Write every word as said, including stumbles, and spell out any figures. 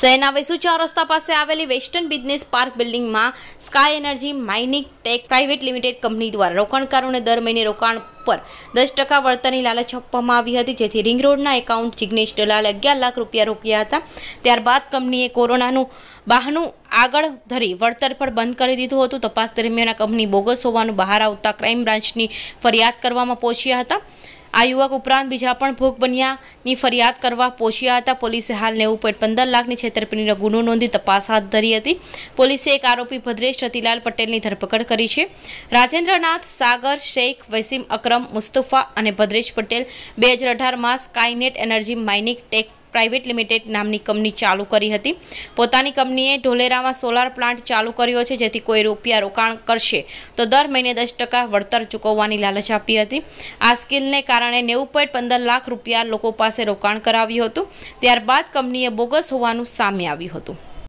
શહેરના વેસુચા રસ્તા પાસે આવેલી વેસ્ટર્ન બિઝનેસ પાર્ક બિલ્ડિંગમાં sky energy mining tech private limited company દ્વારા રોકાણકારોને દર મહિને રોકાણ पर दस टका वळतरनी लालच आपवामां आवी हती, जेथी रिंग रोडना एकाउंट जिग्नेश दलाले अगियार लाख रुपया रोक्या हता। त्यारबाद कंपनीए कोरोनानुं बहानुं आगळ धरी वळतर पर बंद करी दीधुं हतुं। तपास दरमियान कंपनी बोगस होवानुं बहार आवता क्राइम ब्रांचनी फरियाद करवामां पहोंच्या हता। आ युवक उपरांत बीजा पण भोग बन्यानी फरियाद करवा पहोंच्या हता। पोलीसे हाल नेवु पॉइंट पंदर लाखनी छेतरपिंडीनो गुनो नोंधी तपास हाथ धरी हती। पोलीसे एक आरोपी भद्रेश रतिलाल पटेलनी धरपकड़ करी छे। राजेंद्रनाथ सागर शेख वसीम अकरम मुस्तफा अने भद्रेश पटेल बे हज़ार अठार में Skynet energy mining take private limited नामनी कंपनी चालू करी हती। पोतानी कंपनीए ढोलेरा में सोलार प्लांट चालू कर्यो छे, जेथी कोई रुपया रोकाण करशे तो दर महीने दस टका वळतर चूकववानी लालच आपी हती। आ स्कीलने कारणे नेवु पॉइंट पंदर लाख रुपया लोको पासे रोकाण कराव्युं हतुं। त्यारबाद कंपनीए बोगस होवानुं सामे आव्युं हतुं।